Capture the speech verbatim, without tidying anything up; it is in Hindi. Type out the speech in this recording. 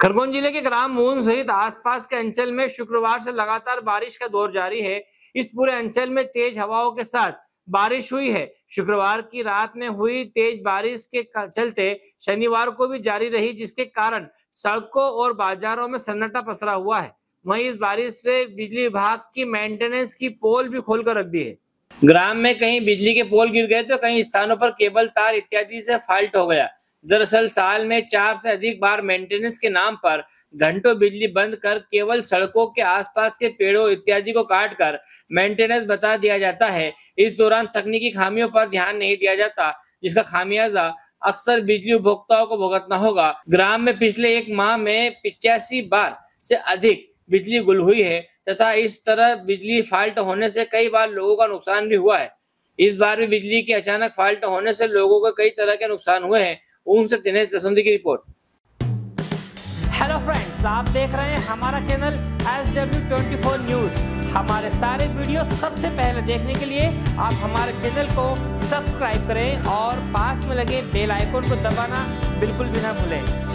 खरगोन जिले के ग्राम ऊन सहित आसपास के अंचल में शुक्रवार से लगातार बारिश का दौर जारी है। इस पूरे अंचल में तेज हवाओं के साथ बारिश हुई है। शुक्रवार की रात में हुई तेज बारिश के चलते शनिवार को भी जारी रही, जिसके कारण सड़कों और बाजारों में सन्नाटा पसरा हुआ है। वहीं इस बारिश से बिजली विभाग की मेंटेनेंस की पोल भी खोलकर रख दी है। ग्राम में कहीं बिजली के पोल गिर गए तो कई स्थानों पर केबल तार इत्यादि से फाल्ट हो गया। दरअसल साल में चार से अधिक बार मेंटेनेंस के नाम पर घंटों बिजली बंद कर केवल सड़कों के आसपास के पेड़ों इत्यादि को काटकर मेंटेनेंस बता दिया जाता है। इस दौरान तकनीकी खामियों पर ध्यान नहीं दिया जाता, जिसका खामियाजा अक्सर बिजली उपभोक्ताओं को भुगतना होगा। ग्राम में पिछले एक माह में पिचासी बार से अधिक बिजली गुल हुई है तथा इस तरह बिजली फाल्ट होने से कई बार लोगों का नुकसान भी हुआ है। इस बार भी बिजली के अचानक फाल्ट होने से लोगों को कई तरह के नुकसान हुए हैं। ऊन से दिनेश दसौंधी की रिपोर्ट। हेलो फ्रेंड्स, आप देख रहे हैं हमारा चैनल एस डब्ल्यू चौबीस न्यूज। हमारे सारे वीडियो सबसे पहले देखने के लिए आप हमारे चैनल को सब्सक्राइब करें और पास में लगे बेल आइकन को दबाना बिल्कुल भी ना भूलें।